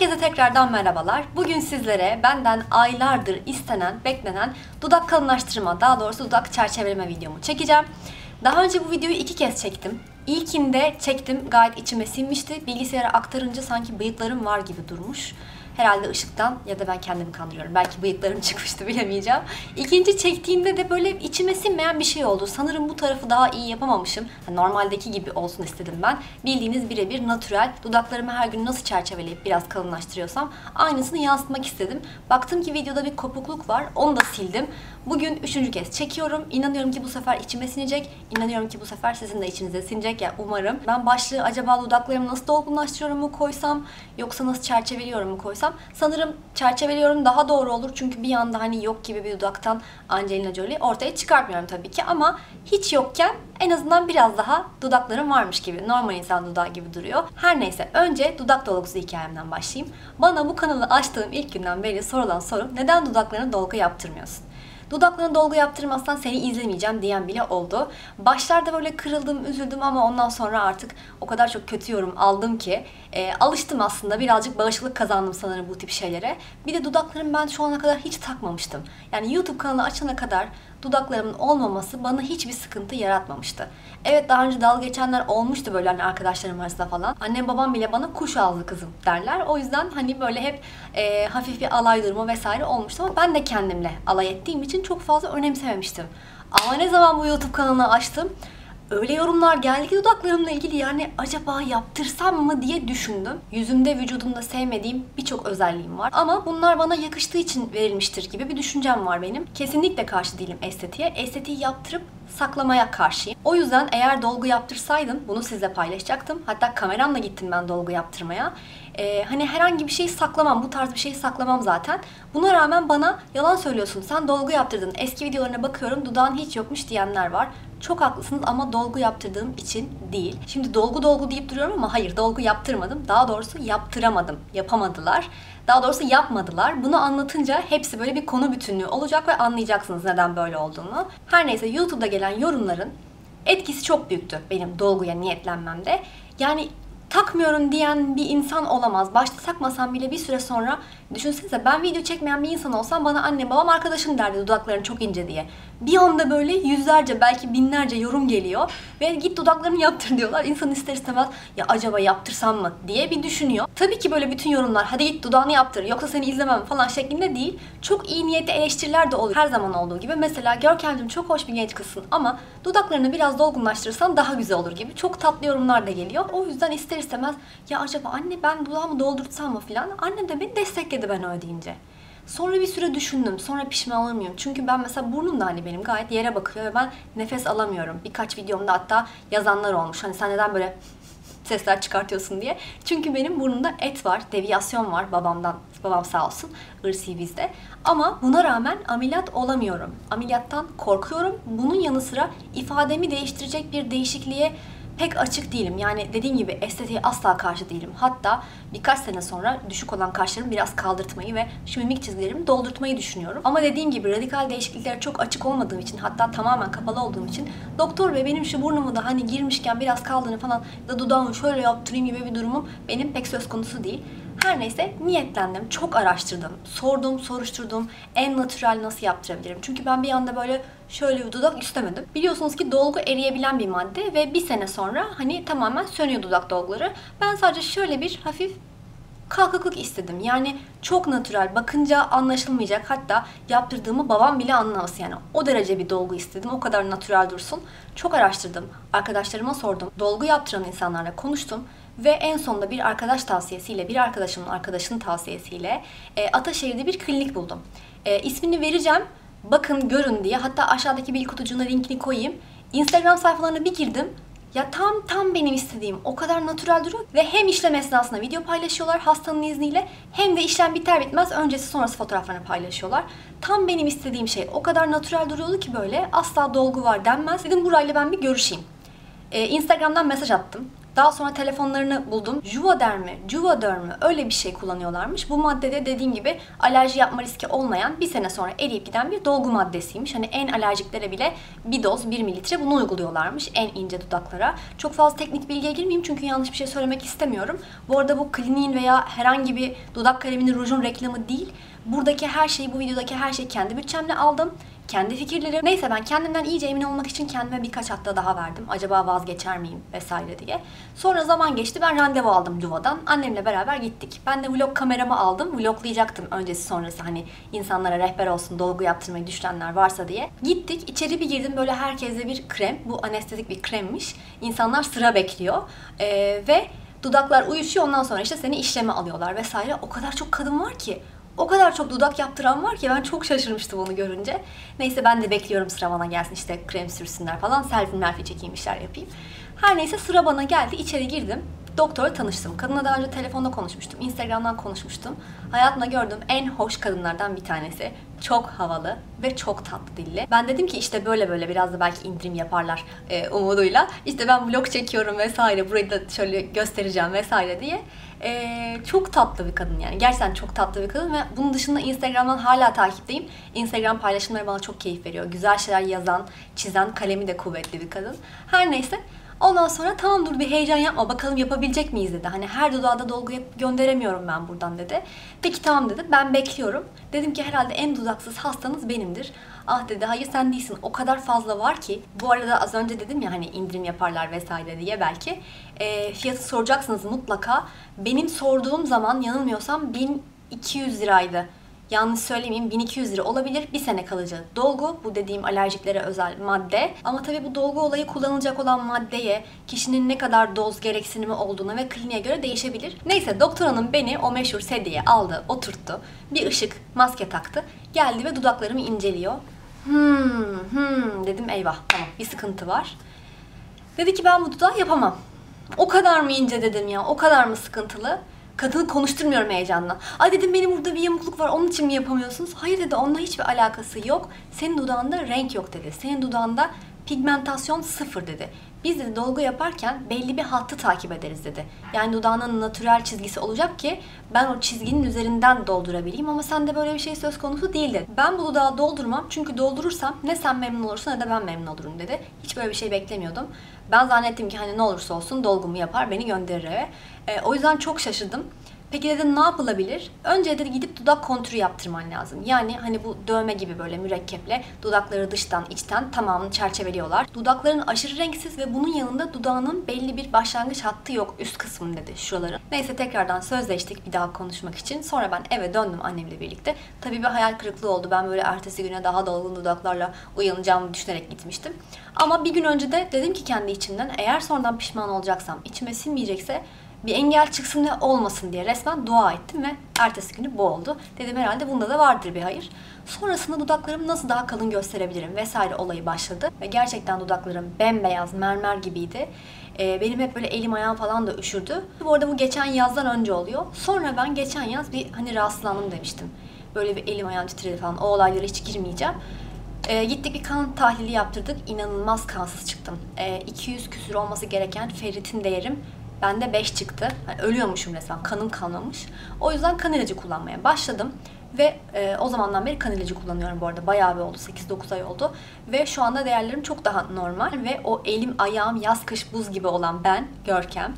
Herkese tekrardan merhabalar. Bugün sizlere benden aylardır istenen, beklenen dudak kalınlaştırma, daha doğrusu dudak çerçeveleme videomu çekeceğim. Daha önce bu videoyu 2 kez çektim. İlkinde çektim, gayet içime sinmişti. Bilgisayara aktarınca sanki bıyıklarım var gibi durmuş. Herhalde ışıktan ya da ben kendimi kandırıyorum. Belki bıyıklarım çıkmıştı, bilemeyeceğim. İkinci çektiğimde de böyle içime sinmeyen bir şey oldu. Sanırım bu tarafı daha iyi yapamamışım. Normaldeki gibi olsun istedim ben. Bildiğiniz birebir natürel. Dudaklarımı her gün nasıl çerçeveleyip biraz kalınlaştırıyorsam aynısını yansıtmak istedim. Baktım ki videoda bir kopukluk var. Onu da sildim. Bugün 3. kez çekiyorum. İnanıyorum ki bu sefer içime sinecek. İnanıyorum ki bu sefer sizin de içinize sinecek. Yani umarım. Ben başlığı acaba dudaklarımı nasıl dolgunlaştırıyorum mu koysam yoksa nasıl çerçeveliyorum mu koysam? Sanırım çerçeveliyorum daha doğru olur. Çünkü bir anda hani yok gibi bir dudaktan Angelina Jolie ortaya çıkartmıyorum tabii ki. Ama hiç yokken en azından biraz daha dudaklarım varmış gibi. Normal insan dudağı gibi duruyor. Her neyse, önce dudak dolgusu hikayemden başlayayım. Bana bu kanalı açtığım ilk günden beri sorulan soru: neden dudaklarına dolgu yaptırmıyorsun? Dudaklarına dolgu yaptırmazsan seni izlemeyeceğim diyen bile oldu. Başlarda böyle kırıldım, üzüldüm ama ondan sonra artık o kadar çok kötü yorum aldım ki alıştım aslında. Birazcık bağışıklık kazandım sanırım bu tip şeylere. Bir de dudaklarımı ben şu ana kadar hiç takmamıştım. Yani YouTube kanalı açana kadar dudaklarımın olmaması bana hiçbir sıkıntı yaratmamıştı. Evet, daha önce dalga geçenler olmuştu böyle, hani arkadaşlarım arasında falan. Annem babam bile bana kuş ağızlı kızım derler. O yüzden hani böyle hep hafif bir alay durumu vesaire olmuştu ama ben de kendimle alay ettiğim için çok fazla önemsememiştim. Ama ne zaman bu YouTube kanalını açtım, öyle yorumlar geldi ki dudaklarımla ilgili, yani acaba yaptırsam mı diye düşündüm. Yüzümde, vücudumda sevmediğim birçok özelliğim var ama bunlar bana yakıştığı için verilmiştir gibi bir düşüncem var benim. Kesinlikle karşı değilim estetiğe. Estetiği yaptırıp saklamaya karşıyım. O yüzden eğer dolgu yaptırsaydım bunu sizle paylaşacaktım. Hatta kameramla gittim ben dolgu yaptırmaya. Hani herhangi bir şey saklamam, bu tarz bir şey saklamam zaten. Buna rağmen bana yalan söylüyorsun, sen dolgu yaptırdın, eski videolarına bakıyorum dudağın hiç yokmuş diyenler var. Çok haklısınız ama dolgu yaptırdığım için değil. Şimdi dolgu deyip duruyorum ama hayır, dolgu yaptırmadım. Daha doğrusu yaptıramadım, yapamadılar. Daha doğrusu yapmadılar. Bunu anlatınca hepsi böyle bir konu bütünlüğü olacak ve anlayacaksınız neden böyle olduğunu. Her neyse, YouTube'da gelen yorumların etkisi çok büyüktü benim dolguya niyetlenmemde. Yani takmıyorum diyen bir insan olamaz. Başta takmasam bile bir süre sonra, düşünsenize ben video çekmeyen bir insan olsam bana annem babam arkadaşım derdi dudakların çok ince diye. Bir anda böyle yüzlerce, belki binlerce yorum geliyor ve git dudaklarını yaptır diyorlar. İnsan ister istemez ya acaba yaptırsam mı diye bir düşünüyor. Tabii ki böyle bütün yorumlar hadi git dudağını yaptır yoksa seni izlemem falan şeklinde değil. Çok iyi niyetli eleştiriler de oluyor her zaman olduğu gibi. Mesela Görkem'cim çok hoş bir genç kızsın ama dudaklarını biraz dolgunlaştırırsan daha güzel olur gibi çok tatlı yorumlar da geliyor. O yüzden ister istemez ya acaba anne ben dudağımı doldurtsam mı falan. Annem de beni destekledi ben öyle deyince. Sonra bir süre düşündüm. Sonra pişman olur muyum? Çünkü ben mesela burnum da hani benim gayet yere bakıyor ve ben nefes alamıyorum. Birkaç videomda hatta yazanlar olmuş. Hani sen neden böyle sesler çıkartıyorsun diye. Çünkü benim burnumda et var, deviyasyon var babamdan. Babam sağ olsun, ırsi bizde. Ama buna rağmen ameliyat olamıyorum. Ameliyattan korkuyorum. Bunun yanı sıra ifademi değiştirecek bir değişikliğe pek açık değilim. Yani dediğim gibi estetiğe asla karşı değilim. Hatta birkaç sene sonra düşük olan kaşlarımı biraz kaldırtmayı ve şu mimik çizgilerimi doldurtmayı düşünüyorum. Ama dediğim gibi radikal değişikliklere çok açık olmadığım için, hatta tamamen kapalı olduğum için doktor bey benim şu burnumu da hani girmişken biraz kaldığını falan da dudağımı şöyle yaptırayım gibi bir durumum benim pek söz konusu değil. Her neyse, niyetlendim, çok araştırdım, sordum, soruşturdum, en natürel nasıl yaptırabilirim? Çünkü ben bir anda böyle şöyle bir dudak istemedim. Biliyorsunuz ki dolgu eriyebilen bir madde ve bir sene sonra hani tamamen sönüyor dudak dolguları. Ben sadece şöyle bir hafif kalkıklık istedim. Yani çok natürel, bakınca anlaşılmayacak, hatta yaptırdığımı babam bile anlamaz yani. O derece bir dolgu istedim, o kadar natürel dursun. Çok araştırdım, arkadaşlarıma sordum, dolgu yaptıran insanlarla konuştum. Ve en sonunda bir arkadaş tavsiyesiyle, bir arkadaşımın arkadaşının tavsiyesiyle Ataşehir'de bir klinik buldum. İsmini vereceğim, bakın görün diye. Hatta aşağıdaki bilgi kutucuğuna linkini koyayım. Instagram sayfalarına bir girdim. Ya tam benim istediğim, o kadar natürel duruyor ve hem işlem esnasında video paylaşıyorlar hastanın izniyle, hem de işlem biter bitmez öncesi sonrası fotoğraflarını paylaşıyorlar. Tam benim istediğim şey, o kadar natürel duruyordu ki böyle asla dolgu var denmez. Dedim burayla ben bir görüşeyim. Instagram'dan mesaj attım. Daha sonra telefonlarını buldum. Juvederm'i öyle bir şey kullanıyorlarmış. Bu maddede dediğim gibi alerji yapma riski olmayan, bir sene sonra eriyip giden bir dolgu maddesiymiş. Hani en alerjiklere bile bir doz 1 mililitre bunu uyguluyorlarmış en ince dudaklara. Çok fazla teknik bilgiye girmeyeyim çünkü yanlış bir şey söylemek istemiyorum. Bu arada bu kliniğin veya herhangi bir dudak kaleminin, rujun reklamı değil. Buradaki her şeyi, bu videodaki her şeyi kendi bütçemle aldım. Kendi fikirlerim. Neyse, ben kendimden iyice emin olmak için kendime birkaç hafta daha verdim. Acaba vazgeçer miyim vesaire diye. Sonra zaman geçti, ben randevu aldım Juva'dan. Annemle beraber gittik. Ben de vlog kameramı aldım. Vloglayacaktım öncesi sonrası, hani insanlara rehber olsun, dolgu yaptırmayı düşünenler varsa diye. Gittik, içeri bir girdim, böyle herkese bir krem. Bu anestezik bir kremmiş. İnsanlar sıra bekliyor. Ve dudaklar uyuşuyor, ondan sonra işte seni işleme alıyorlar vesaire. O kadar çok kadın var ki. O kadar çok dudak yaptıran var ki ben çok şaşırmıştım onu görünce. Neyse, ben de bekliyorum sıra bana gelsin, işte krem sürsünler falan, selfie çekeyim, işler yapayım. Her neyse, sıra bana geldi, içeri girdim. Doktora tanıştım. Kadınla daha önce telefonda konuşmuştum, Instagram'dan konuşmuştum. Hayatımda gördüğüm en hoş kadınlardan bir tanesi. Çok havalı ve çok tatlı dilli. Ben dedim ki işte böyle böyle biraz da belki indirim yaparlar umuduyla. İşte ben vlog çekiyorum vesaire, burayı da şöyle göstereceğim vesaire diye. Çok tatlı bir kadın yani. Gerçekten çok tatlı bir kadın ve bunun dışında Instagram'dan hala takipteyim. Instagram paylaşımları bana çok keyif veriyor. Güzel şeyler yazan, çizen, kalemi de kuvvetli bir kadın. Her neyse. Ondan sonra tamam, dur bir heyecan yapma, bakalım yapabilecek miyiz dedi. Hani her dudağa da dolgu gönderemiyorum ben buradan dedi. Peki tamam dedi, ben bekliyorum. Dedim ki herhalde en dudaksız hastanız benimdir. Ah dedi, hayır sen değilsin, o kadar fazla var ki. Bu arada az önce dedim ya hani indirim yaparlar vesaire diye belki. Fiyatı soracaksınız mutlaka. Benim sorduğum zaman yanılmıyorsam 1200 liraydı. Yanlış söylemeyeyim, 1200 lira olabilir. Bir sene kalıcı dolgu. Bu dediğim alerjiklere özel madde. Ama tabii bu dolgu olayı kullanılacak olan maddeye, kişinin ne kadar doz gereksinimi olduğuna ve kliniğe göre değişebilir. Neyse, doktor hanım beni o meşhur sedyeye aldı, oturttu. Bir ışık, maske taktı. Geldi ve dudaklarımı inceliyor. Dedim eyvah, tamam bir sıkıntı var. Dedi ki ben bu dudağı yapamam. O kadar mı ince dedim ya, o kadar mı sıkıntılı? Kadını konuşturmuyorum heyecanla. Ay dedim, benim burada bir yamukluk var, onun için mi yapamıyorsunuz? Hayır dedi, onunla hiçbir alakası yok. Senin dudağında renk yok dedi. Senin dudağında pigmentasyon sıfır dedi. Biz de dolgu yaparken belli bir hattı takip ederiz dedi. Yani dudağının natürel çizgisi olacak ki ben o çizginin üzerinden doldurabileyim, ama sende böyle bir şey söz konusu değil dedi. Ben bu dudağı doldurmam, çünkü doldurursam ne sen memnun olursun ne de ben memnun olurum dedi. Hiç böyle bir şey beklemiyordum. Ben zannettim ki hani ne olursa olsun dolgumu yapar, beni gönderir eve. O yüzden çok şaşırdım. Peki dedim ne yapılabilir? Önce dedi gidip dudak kontürü yaptırman lazım. Yani hani bu dövme gibi böyle mürekkeple dudakları dıştan içten tamamını çerçeveliyorlar. Dudakların aşırı renksiz ve bunun yanında dudağının belli bir başlangıç hattı yok, üst kısmı dedi şuraların. Neyse, tekrardan sözleştik bir daha konuşmak için. Sonra ben eve döndüm annemle birlikte. Tabii bir hayal kırıklığı oldu. Ben böyle ertesi güne daha dolgun dudaklarla uyanacağımı düşünerek gitmiştim. Ama bir gün önce de dedim ki kendi içimden, eğer sonradan pişman olacaksam, içime sinmeyecekse bir engel çıksın ve olmasın diye resmen dua ettim ve ertesi günü bu oldu. Dedim herhalde bunda da vardır bir hayır. Sonrasında dudaklarımı nasıl daha kalın gösterebilirim vesaire olayı başladı. Ve gerçekten dudaklarım bembeyaz, mermer gibiydi. Benim hep böyle elim ayağım falan da üşürdü. Bu arada bu geçen yazdan önce oluyor. Sonra ben geçen yaz bir hani rahatsızlandım demiştim. Böyle bir elim ayağım titredi falan, o olaylara hiç girmeyeceğim. Gittik bir kan tahlili yaptırdık. İnanılmaz kansız çıktım. 200 küsür olması gereken ferritin değerim bende 5 çıktı. Yani ölüyormuşum resmen. Kanım kalmamış. O yüzden kan ilacı kullanmaya başladım. Ve o zamandan beri kan ilacı kullanıyorum bu arada. Bayağı bir oldu. 8-9 ay oldu. Ve şu anda değerlerim çok daha normal. Ve o elim, ayağım, yaz, kış, buz gibi olan ben, Görkem,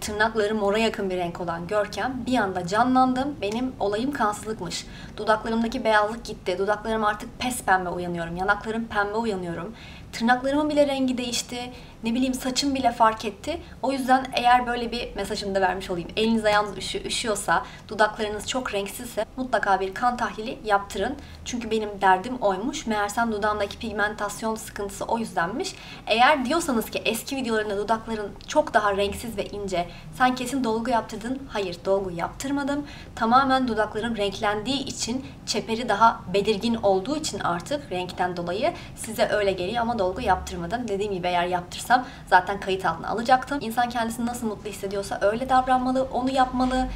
tırnakları mora yakın bir renk olan Görkem, bir anda canlandım. Benim olayım kansızlıkmış. Dudaklarımdaki beyazlık gitti. Dudaklarım artık pes pembe uyanıyorum. Yanaklarım pembe uyanıyorum. Tırnaklarımın bile rengi değişti. Ne bileyim, saçım bile fark etti. O yüzden eğer böyle bir mesajımı da vermiş olayım. Eliniz ayağınız üşüyorsa, dudaklarınız çok renksizse mutlaka bir kan tahlili yaptırın. Çünkü benim derdim oymuş. Meğersem dudağımdaki pigmentasyon sıkıntısı o yüzdenmiş. Eğer diyorsanız ki eski videolarında dudakların çok daha renksiz ve ince, sen kesin dolgu yaptırdın. Hayır, dolgu yaptırmadım. Tamamen dudaklarım renklendiği için, çeperi daha belirgin olduğu için artık renkten dolayı size öyle geliyor, ama dolgu yaptırmadım. Dediğim gibi eğer yaptırsam zaten kayıt altına alacaktım. İnsan kendisini nasıl mutlu hissediyorsa öyle davranmalı, onu yapmalı.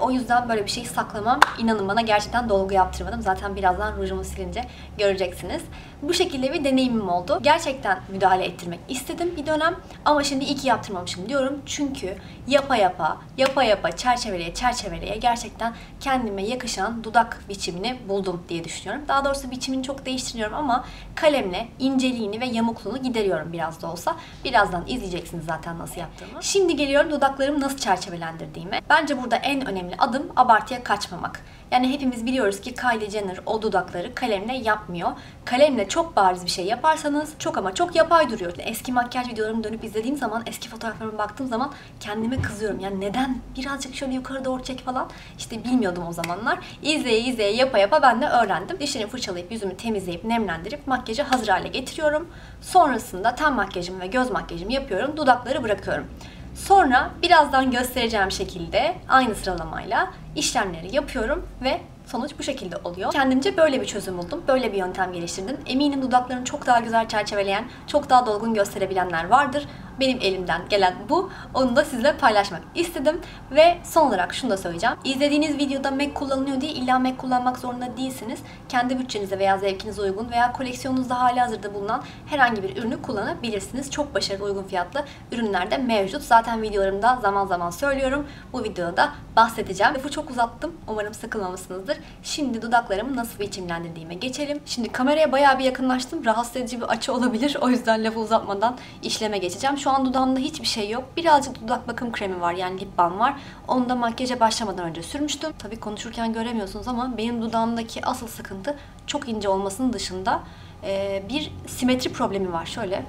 O yüzden böyle bir şey saklamam. İnanın bana, gerçekten dolgu yaptırmadım. Zaten birazdan rujumu silince göreceksiniz. Bu şekilde bir deneyimim oldu. Gerçekten müdahale ettirmek istedim bir dönem. Ama şimdi iyi ki yaptırmamışım diyorum. Çünkü yapa yapa, çerçeveleye gerçekten kendime yakışan dudak biçimini buldum diye düşünüyorum. Daha doğrusu biçimini çok değiştiriyorum ama kalemle inceliğini ve yamukluğunu gideriyorum biraz da olsa. Birazdan izleyeceksiniz zaten nasıl yaptığımı. Şimdi geliyorum dudaklarımı nasıl çerçevelendirdiğime. Bence burada en önemli adım abartıya kaçmamak. Yani hepimiz biliyoruz ki Kylie Jenner o dudakları kalemle yapmıyor. Kalemle çok bariz bir şey yaparsanız çok ama çok yapay duruyor. Eski makyaj videolarımı dönüp izlediğim zaman, eski fotoğraflarıma baktığım zaman kendime kızıyorum. Yani neden birazcık şöyle yukarı doğru çek falan. İşte bilmiyordum o zamanlar. İzleye yapa ben de öğrendim. Dişlerimi fırçalayıp yüzümü temizleyip nemlendirip makyajı hazır hale getiriyorum. Sonrasında ten makyajımı ve göz makyajımı yapıyorum. Dudakları bırakıyorum. Sonra birazdan göstereceğim şekilde aynı sıralamayla işlemleri yapıyorum ve sonuç bu şekilde oluyor. Kendimce böyle bir çözüm buldum. Böyle bir yöntem geliştirdim. Eminim dudaklarını çok daha güzel çerçeveleyen, çok daha dolgun gösterebilenler vardır. Benim elimden gelen bu. Onu da sizinle paylaşmak istedim. Ve son olarak şunu da söyleyeceğim. İzlediğiniz videoda Mac kullanılıyor diye illa Mac kullanmak zorunda değilsiniz. Kendi bütçenize veya zevkinize uygun veya koleksiyonunuzda halihazırda bulunan herhangi bir ürünü kullanabilirsiniz. Çok başarılı, uygun fiyatlı ürünler de mevcut. Zaten videolarımda zaman zaman söylüyorum. Bu videoda da bahsedeceğim. Lafı çok uzattım. Umarım sıkılmamışsınızdır. Şimdi dudaklarımı nasıl biçimlendirdiğime geçelim. Şimdi kameraya bayağı bir yakınlaştım. Rahatsız edici bir açı olabilir. O yüzden lafı uzatmadan işleme geçeceğim. Şu an dudağımda hiçbir şey yok. Birazcık dudak bakım kremi var, yani lip balm var. Onu da makyaja başlamadan önce sürmüştüm. Tabii konuşurken göremiyorsunuz ama benim dudağımdaki asıl sıkıntı çok ince olmasının dışında bir simetri problemi var. Şöyle.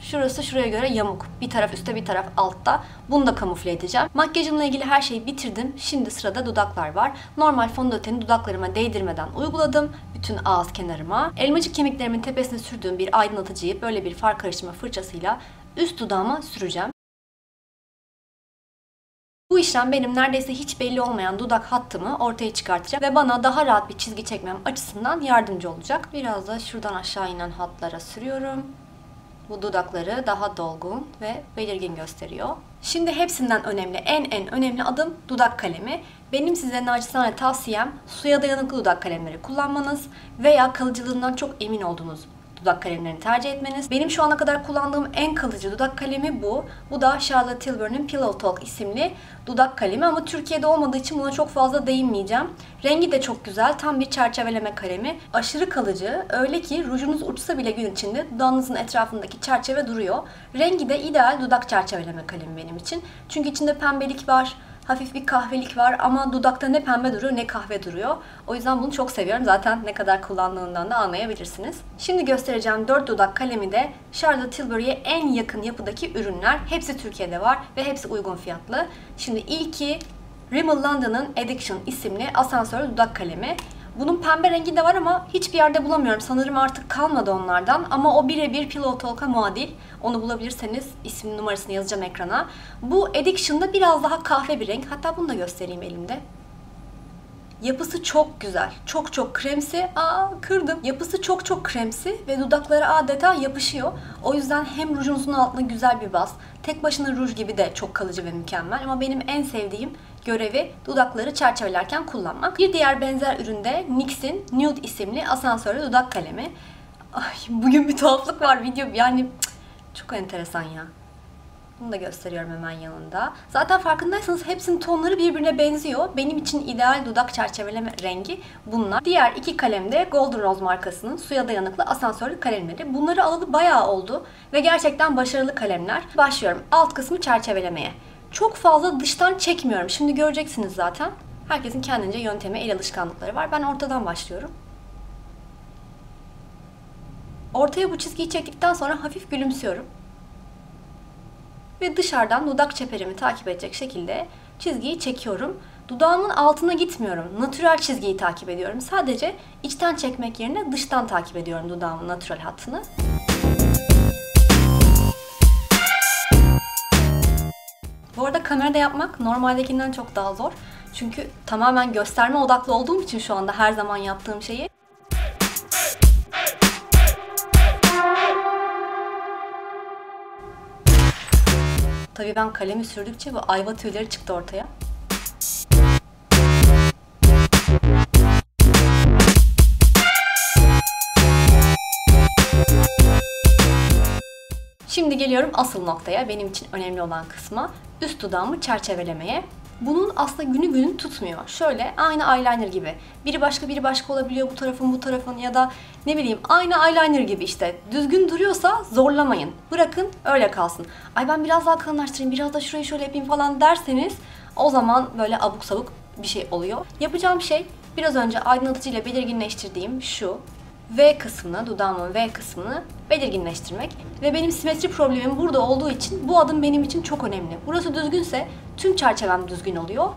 Şurası şuraya göre yamuk. Bir taraf üstte, bir taraf altta. Bunu da kamufle edeceğim. Makyajımla ilgili her şeyi bitirdim. Şimdi sırada dudaklar var. Normal fondöteni dudaklarıma değdirmeden uyguladım. Bütün ağız kenarıma. Elmacık kemiklerimin tepesine sürdüğüm bir aydınlatıcıyı böyle bir far karıştırma fırçasıyla üst dudağıma süreceğim. Bu işlem benim neredeyse hiç belli olmayan dudak hattımı ortaya çıkartacak ve bana daha rahat bir çizgi çekmem açısından yardımcı olacak. Biraz da şuradan aşağı inen hatlara sürüyorum. Bu dudakları daha dolgun ve belirgin gösteriyor. Şimdi hepsinden önemli, en önemli adım dudak kalemi. Benim size naçizane tavsiyem suya dayanıklı dudak kalemleri kullanmanız veya kalıcılığından çok emin olduğunuz dudak kalemlerini tercih etmeniz. Benim şu ana kadar kullandığım en kalıcı dudak kalemi bu. Bu da Charlotte Tilbury'nin Pillow Talk isimli dudak kalemi ama Türkiye'de olmadığı için buna çok fazla değinmeyeceğim. Rengi de çok güzel, tam bir çerçeveleme kalemi. Aşırı kalıcı, öyle ki rujunuz uçsa bile gün içinde dudağınızın etrafındaki çerçeve duruyor. Rengi de ideal dudak çerçeveleme kalemi benim için. Çünkü içinde pembelik var. Hafif bir kahvelik var ama dudakta ne pembe duruyor ne kahve duruyor. O yüzden bunu çok seviyorum. Zaten ne kadar kullandığından da anlayabilirsiniz. Şimdi göstereceğim 4 dudak kalemi de Charlotte Tilbury'ye en yakın yapıdaki ürünler. Hepsi Türkiye'de var ve hepsi uygun fiyatlı. Şimdi ilki Rimmel London'ın Addiction isimli asansörlü dudak kalemi. Bunun pembe rengi de var ama hiçbir yerde bulamıyorum. Sanırım artık kalmadı onlardan ama o birebir Pillow Talk'a muadil. Onu bulabilirseniz isminin numarasını yazacağım ekrana. Bu Addiction'da biraz daha kahve bir renk. Hatta bunu da göstereyim elimde. Yapısı çok güzel. Çok kremsi. Kırdım. Yapısı çok kremsi ve dudaklara adeta yapışıyor. O yüzden hem rujunuzun altına güzel bir baz. Tek başına ruj gibi de çok kalıcı ve mükemmel ama benim en sevdiğim görevi dudakları çerçevelerken kullanmak. Bir diğer benzer üründe NYX'in Nude isimli asansörlü dudak kalemi. Ay, bugün bir tuhaflık var video. Yani çok enteresan ya. Bunu da gösteriyorum hemen yanında. Zaten farkındaysanız hepsinin tonları birbirine benziyor. Benim için ideal dudak çerçeveleme rengi bunlar. Diğer iki kalem de Golden Rose markasının suya dayanıklı asansörlü kalemleri. Bunları alalı bayağı oldu ve gerçekten başarılı kalemler. Başlıyorum alt kısmı çerçevelemeye. Çok fazla dıştan çekmiyorum. Şimdi göreceksiniz zaten. Herkesin kendince yöntemi, el alışkanlıkları var. Ben ortadan başlıyorum. Ortaya bu çizgiyi çektikten sonra hafif gülümsüyorum. Ve dışarıdan dudak çeperimi takip edecek şekilde çizgiyi çekiyorum. Dudağımın altına gitmiyorum. Natürel çizgiyi takip ediyorum. Sadece içten çekmek yerine dıştan takip ediyorum dudağımın natürel hattını. Bu arada kamerada yapmak normaldekinden çok daha zor. Çünkü tamamen gösterme odaklı olduğum için şu anda her zaman yaptığım şeyi. Tabii ben kalemi sürdükçe bu ayva tüyleri çıktı ortaya. Şimdi geliyorum asıl noktaya, benim için önemli olan kısma. Üst dudağımı çerçevelemeye. Bunun aslında günü günü tutmuyor. Şöyle aynı eyeliner gibi. Biri başka olabiliyor, bu tarafın ya da ne bileyim aynı eyeliner gibi işte. Düzgün duruyorsa zorlamayın. Bırakın öyle kalsın. Ay ben biraz daha kalınlaştırayım, biraz da şurayı şöyle yapayım falan derseniz o zaman böyle abuk sabuk bir şey oluyor. Yapacağım şey biraz önce aydınlatıcıyla belirginleştirdiğim şu V kısmını, dudağımın V kısmını belirginleştirmek. Ve benim simetri problemim burada olduğu için bu adım benim için çok önemli. Burası düzgünse tüm çerçevem düzgün oluyor.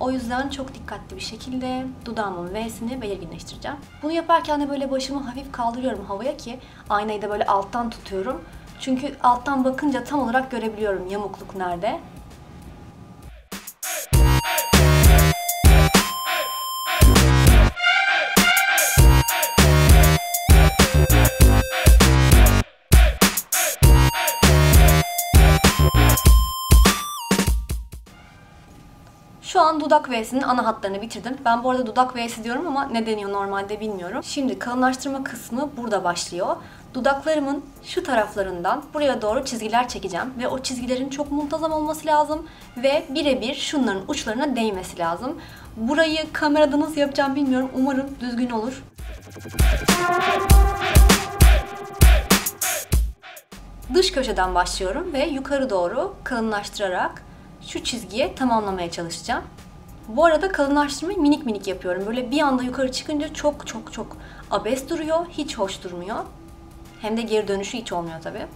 O yüzden çok dikkatli bir şekilde dudağımın V'sini belirginleştireceğim. Bunu yaparken de böyle başımı hafif kaldırıyorum havaya ki aynayı da böyle alttan tutuyorum. Çünkü alttan bakınca tam olarak görebiliyorum yamukluk nerede. Şu an dudak V'sinin ana hatlarını bitirdim. Ben bu arada dudak V'si diyorum ama ne deniyor normalde bilmiyorum. Şimdi kalınlaştırma kısmı burada başlıyor. Dudaklarımın şu taraflarından buraya doğru çizgiler çekeceğim. Ve o çizgilerin çok muntazam olması lazım. Ve birebir şunların uçlarına değmesi lazım. Burayı kamerada nasıl yapacağım bilmiyorum. Umarım düzgün olur. Dış köşeden başlıyorum ve yukarı doğru kalınlaştırarak şu çizgiye tamamlamaya çalışacağım. Bu arada kalınlaştırmayı minik minik yapıyorum. Böyle bir anda yukarı çıkınca çok abes duruyor. Hiç hoş durmuyor. Hem de geri dönüşü hiç olmuyor tabii.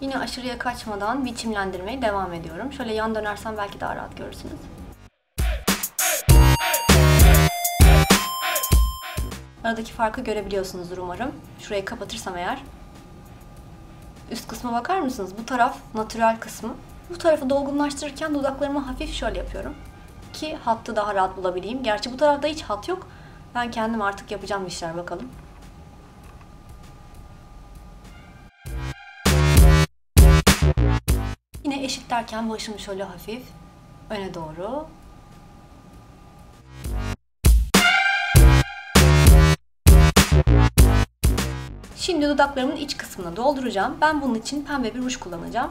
Yine aşırıya kaçmadan biçimlendirmeye devam ediyorum. Şöyle yan dönersem belki daha rahat görürsünüz. Aradaki farkı görebiliyorsunuzdur umarım. Şurayı kapatırsam eğer. Üst kısma bakar mısınız? Bu taraf natürel kısmı. Bu tarafı dolgunlaştırırken dudaklarımı hafif şöyle yapıyorum. Ki hattı daha rahat bulabileyim. Gerçi bu tarafta hiç hat yok. Ben kendim artık yapacağım işler bakalım. Yine eşitlerken başımı şöyle hafif öne doğru. Şimdi dudaklarımın iç kısmını dolduracağım. Ben bunun için pembe bir ruj kullanacağım.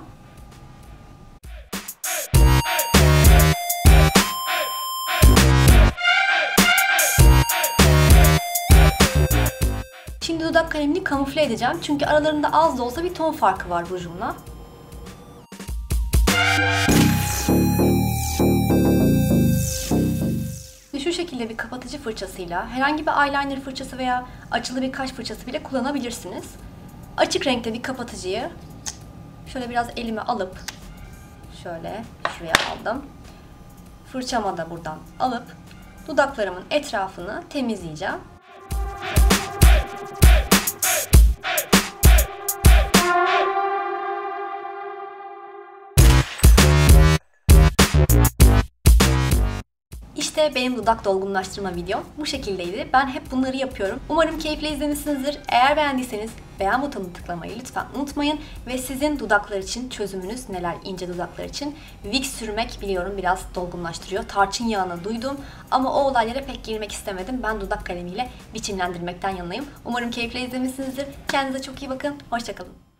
Şimdi dudak kalemini kamufle edeceğim. Çünkü aralarında az da olsa bir ton farkı var rujumla. Şu şekilde bir kapatıcı fırçasıyla, herhangi bir eyeliner fırçası veya açılı bir kaş fırçası bile kullanabilirsiniz. Açık renkte bir kapatıcıyı şöyle biraz elime alıp şöyle şuraya aldım. Fırçamı da buradan alıp dudaklarımın etrafını temizleyeceğim. İşte benim dudak dolgunlaştırma videom bu şekildeydi. Ben hep bunları yapıyorum. Umarım keyifle izlemişsinizdir. Eğer beğendiyseniz beğen butonunu tıklamayı lütfen unutmayın. Ve sizin dudaklar için çözümünüz neler, ince dudaklar için? Wig sürmek biliyorum biraz dolgunlaştırıyor. Tarçın yağını duydum ama o olaylara pek girmek istemedim. Ben dudak kalemiyle biçimlendirmekten yanayım. Umarım keyifle izlemişsinizdir. Kendinize çok iyi bakın. Hoşçakalın.